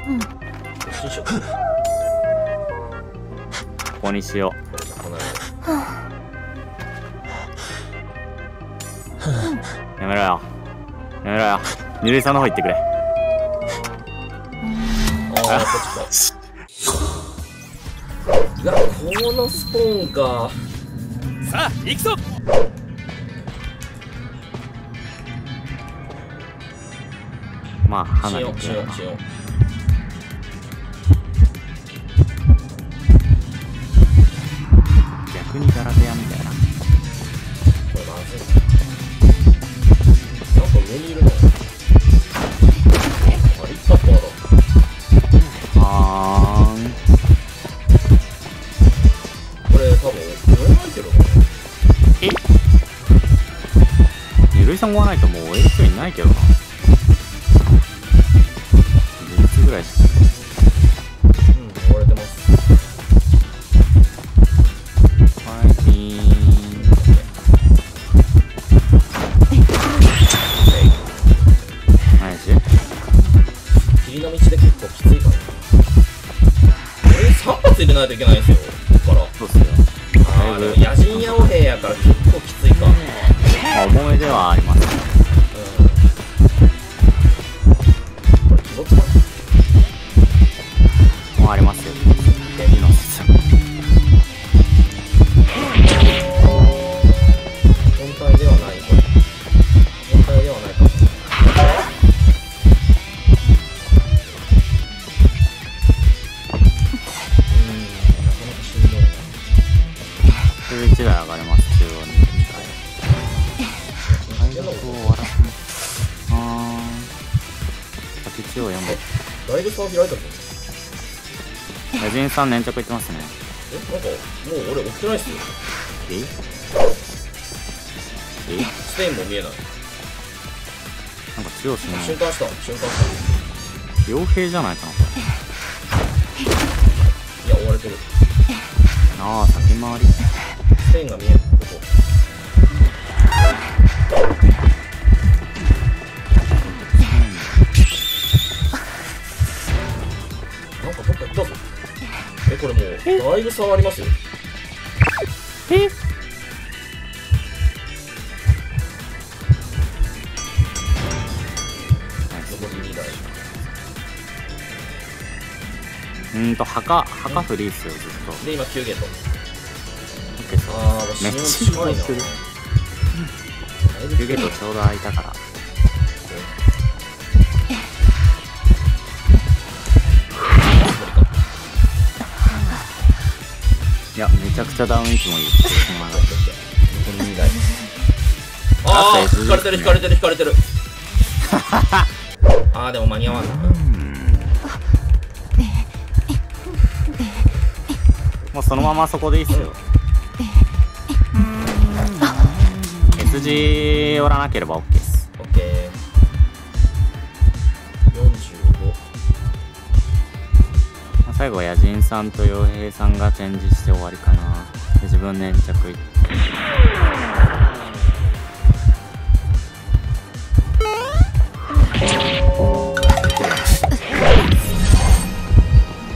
しよう。ここにしよう。やめろよ。やめろよ。二塁さんの方行ってくれ。いや、このスポーンか。さあ、行くぞ。まあ、離れてよ。逆にガラテヤみたいな。これまずい。なんか上にいるの。あ、いつだっただろう。これ多分追わないけど。え？ゆるいさん追わないともう追える人いないけどな。ぐらいしか。うん、追われてます。霧の道で結構きついかな。3発入れないといけないんですよ。ここから。そうっすよ。ああ、でも野人やお兵やから結構きついか。まあ、重いではあります。これ、気持ち悪い。ありますよ。本体ではないこれ。本体ではないかも。中1台上がれます。中央に。中央4番。だいぶ差を開いたぞ。野人さん粘着いってますね。え、なんかもう俺追ってないっすよ。え？スペインも見えない。なんか強いしね。瞬間した、瞬間した。傭兵じゃないかなこれ。いや追われてる。なあ先回り。スペインが見えるここ。なんかどっか行ったぞ。え、これもうだいぶ差はありますよ。えっ、残り2台。墓フリーっすよずっと。で今9ゲート。ああ、めっちゃ近いな。9ゲートちょうど空いたから。いや、めちゃくちゃダウンいつもいい。ああ、引かれてる引かれてる引かれてる。ああ、でも間に合わんな。もうそのままそこでいいっすよ。S 字おらなければ OK です。 OK。 最後は野人さんと傭兵さんがチェンジして終わりかな。で自分粘着いって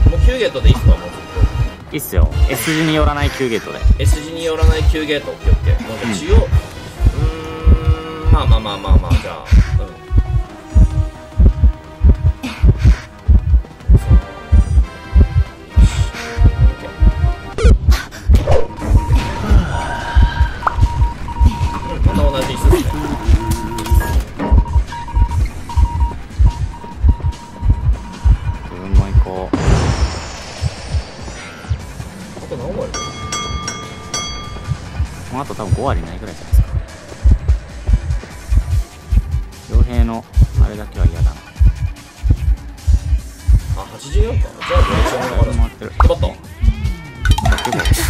もう9ゲートでいいっすか。もういいっすよ。 S 字に寄らない9ゲートで。 S 字に寄らない9ゲート。 OKOK。 もうじゃあ中央、まあまあまあまあまあ、じゃあこの後多分5割ないぐらいじゃないですか。傭兵のあれだけは嫌だな。あ、84か。じゃあこれ回ってる。決まった。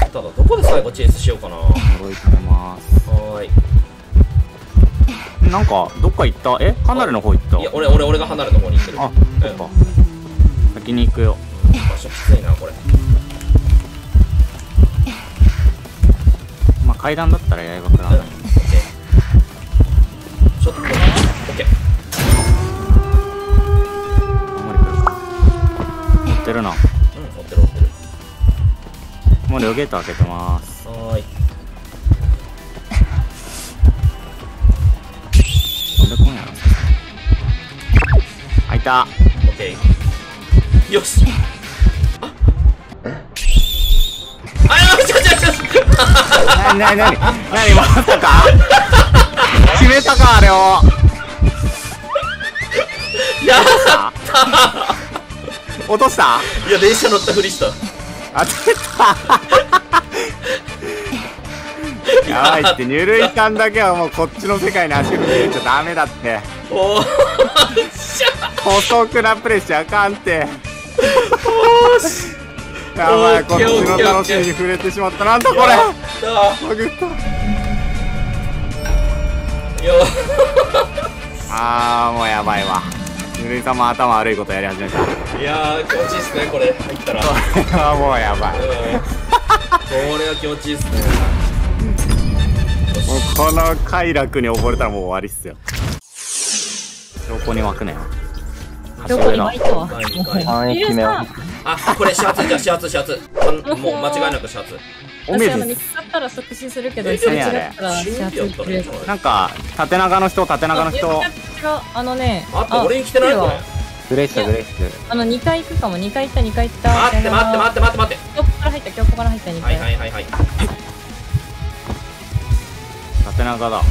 ただどこで最後チェイスしようかな。呪い止めます。はーい。なんかどっか行った。え、離れの方行った。いや、俺が離れの方に行ってる。あ、そっか。先に行くよ。場所きついなこれ。階段だったらやりばくらない。ちょっとオッケー。るな。うん、追ってる追ってる。もう両ゲート開けてます。はーい。飛んでこんやろ。開いた。オッケー。よし。ああ、よしよしよし。なにまさか決めたか、あれを。やった。落とした。いや、電車乗ったふりした。当てた。やばいって、ニュルイさんだけはもうこっちの世界に足踏み入れちゃダメだって。おおしゃ細くなプレッシャーあかんって。おしやばい、こっちの楽しみに触れてしまった。なんだこれ。バグった。あー、もうやばいわ。ぬるいさんも頭悪いことやり始めた。いやー、気持ちいいっすね、これ入ったら。これはもうやばい、これは気持ちいいっすね。もうこの快楽に溺れたらもう終わりっすよ。どこに湧くねん。どこに湧いたわ。あ、これ始発じゃ、始発始発。もう間違いなく始発。私見つかったら促進するけど、一応違ったら始発。なんか縦長の人、縦長の人。あのね、あと俺に来てないの。グレイスグレイス。あの2回行くかも。2回行った、2回行った。待って待って待って待って待って。今日ここから入った、今日ここから入った。2回はいはいはいはい。縦長だ。は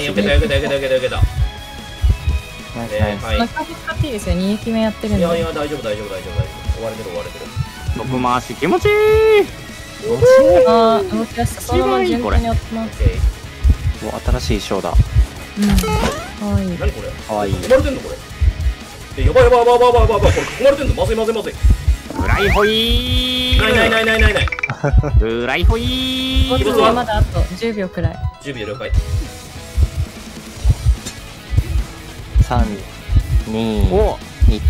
い、よけたよけたよけたよけたよけた。はい、中引っ張っていいですよ。2駅目やってるんで。いやいや、大丈夫大丈夫大丈夫。追われてる追われてる。僕回し気持ちいい。ああ、動きやすく。そのまま順調に追ってます。お、新しい衣装だ。うん、はい。何これ。可愛い。囲まれてんのこれ。やばいやばいやばいやばいやばい。これ囲まれてんの。まずいまずいまずい。ブライホイー。ないないないないない。ブライホイー。ボスはまだあと10秒くらい。10秒了解。3、2、1。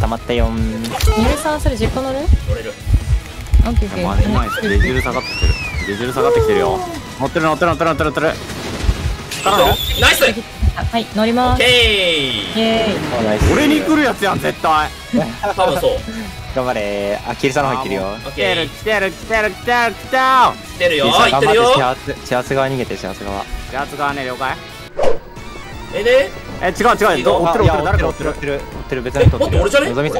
溜まったよん。23、それ10個乗る？乗れる。オッケーオッケー。まあね、前デジル下がってきてる。デジル下がってきてるよ。乗ってる乗ってる乗ってる乗ってる乗ってる。ナイス。はい、乗ります。俺に来るやつやん絶対。多分そう。頑張れ。あ、キリさんの方入ってるよ。来てる来てる来てる来てる来てる来てるよ。行ってるよ。始発側逃げて。始発側、始発側ね。了解。え、違う違う。追ってる追ってる。誰か追ってる追ってる追ってる。別に追ってる。俺じゃね。のぞみ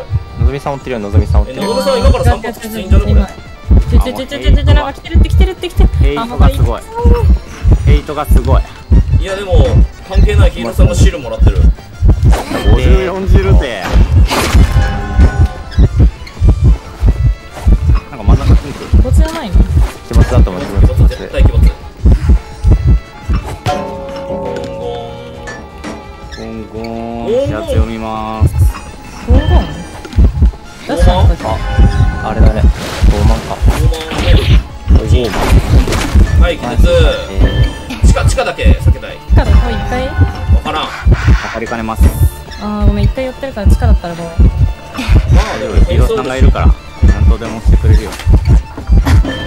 さん追ってるよ。のぞみさん追ってる。のぞみさん今から散髪していいんじゃね。ちょ、なんか来てるって来てるって来てる。ヘイトがすごい。ヘイトがすごい。いやでも関係ない。ヒーローさんがシールもらってる。54シールでなんか真ん中ついてる。気持ちじゃないの。気持ちだと思います。気持ち絶対気持ち。ゴンゴンゴンゴン。始発読みまーす。ゴンゴン。あれだね。5万か。5万。はい、気絶。地下だけ避けたい。地下だと1回分からん。分かりかねます。ああ、ごめん、1回寄ってるから地下だったらごめん。まあでもヒーローさんがいるから何とでもしてくれるよ。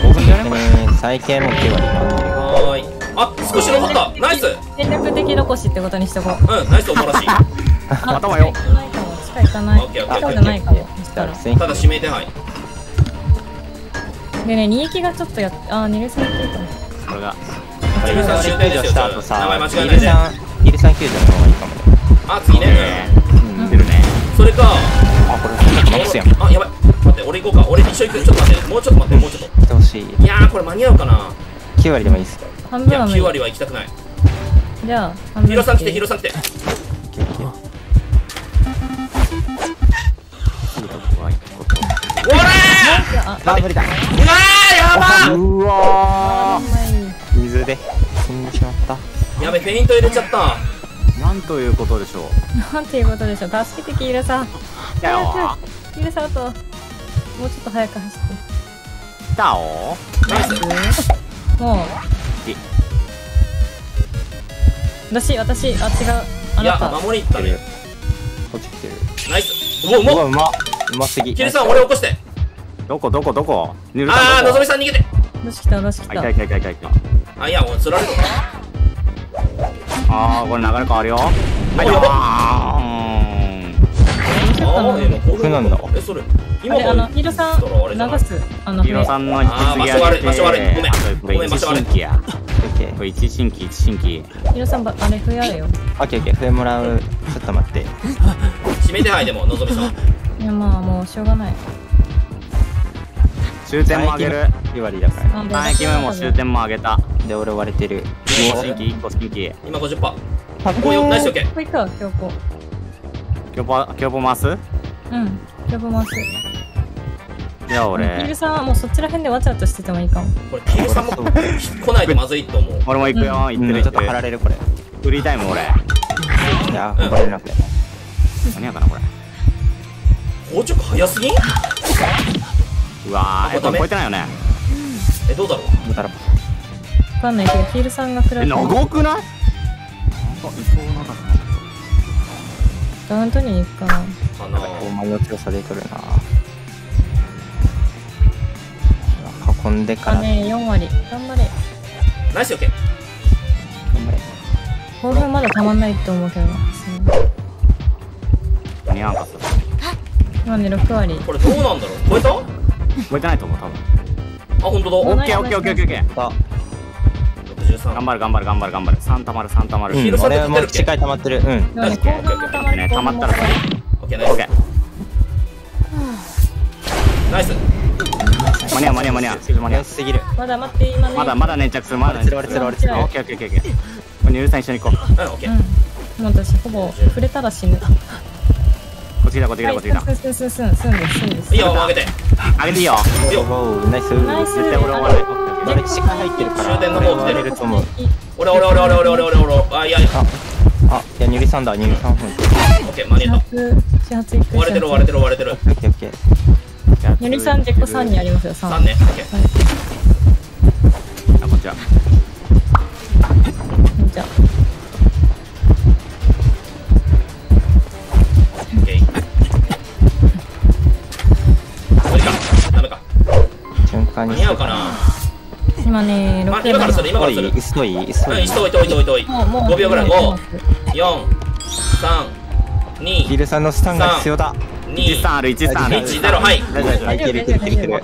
5分じゃねこれ。最低も9割。はーい。あ、少し残った。ナイス。戦略的残しってことにしとこう。うん、ナイス。おもらしい。頭よ。地下行かないかも。地下行かない。地下じゃないかも。ただ指名手配でね、2駅がちょっとやっ、ああ、2レスやってるかも。これがイルさん終点ですよ。名前間違いないで。イルさん救助の方がいいかも。あ、次ね。うん、出るね。それか。あ、これマックスやん。あ、やばい。待って、俺行こうか。俺一緒行く。ちょっと待って。もうちょっと待って。もうちょっと。来てほしい。いやー、これ間に合うかな。9割でもいいです。半分は。9割は行きたくない。じゃあ、ヒロさん来て、ヒロさん来て。おれー。あ、無理だ。うわ、やば。うわー。水で死んでしまった。やべ、フェイント入れちゃった。なんということでしょう。なんていうことでしょう。助けてキーラさん。キーラさんともうちょっと早く走って。ダオー。もう私、あ、違う、あなた。いや、守りいったね。こっち来てる。ナイス。うまうまうますぎ。キーラさん、俺起こして。どこどこどこ。ああ、のぞみさん逃げて。のしきたのしきた。あ、いや、もう釣られる。ああ、これ流れ変わるよ。はい、やば。服なんだ。ヒロさん流す。ヒロさんの引き継ぎあげて。場所悪い。ごめん。ごめん。場所悪い。これ一新規一新規。ヒロさんばあれ増やるよ。オッケーオッケー増えもらう。ちょっと待って。指名手配でものぞみさん。いやまあもうしょうがない。終点も上げる。リワリだから。3駅目も終点も上げた。で俺割れてる。新規一個新規。今50%。もうよくないしとけ。こいか強行。強行回す？うん、強行回す。じゃあ俺。キルさんはもうそっちら辺でわちゃわちゃしててもいいかも。これキルさんも来ないとまずいと思う。俺も行くよ。行ってる。ちょっと張られるこれ。フリータイム俺。いやー、張られなくて。何やかなこれ。硬直早すぎん？うわー、超えてないよね。どうだろう？わかんないけどキルさんが食らう。長くない？ダウントに行くかな。馬の強さで来るな。囲んでから。ね、4割。頑張れ。ナイスよけ。頑張れ。興奮まだたまんないと思うけど。似合わなかった。今ね6割。これどうなんだろう。超えた？超えてないと思う多分。あ、本当だ。オッケーオッケーオッケーオッケー。頑張る頑張る頑張る頑張る。3たまる3たまる。俺も1回たまってる。うん。ね、たまったら。オッケーオッケー。ナイス。間に合う間に合う間に合う。間に合うすぎる。まだ待って今ね。まだ粘着するまだ。オッケーオッケーオッケーオッケーオッケー。これゆるさん一緒に行こう。うんオッケー。もう私ほぼ触れたら死ぬ。こっちだこっちだこっちだ。すんです。いいよ上げて。上げていいよ。ナイス。絶対俺終わる。俺血が入ってるから終電の方来てると思う。俺あいやいやあいや2三だ2三分。オッケー間に合った。割れてる。オッケーオッケー。2三結構3にありますよ3ね。オッケー。あこんちは。じゃ。オッケー。無理かダメか。瞬間に。間に合うかな。今ね、今からする。急い。5秒ぐらい、5、4、3、2。ヒルさんのスタンが必要だ。1、3ある。はい。大丈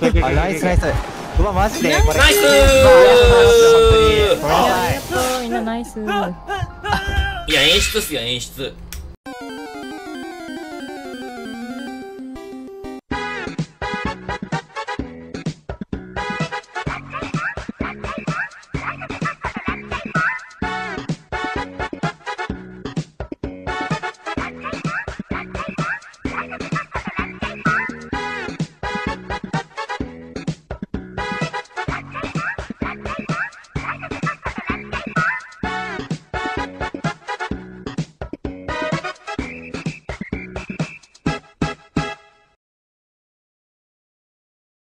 夫。あ、ナイス。うわ、マジで。ナイス。ありがとう、みんなナイス。いや、演出っすよ、演出。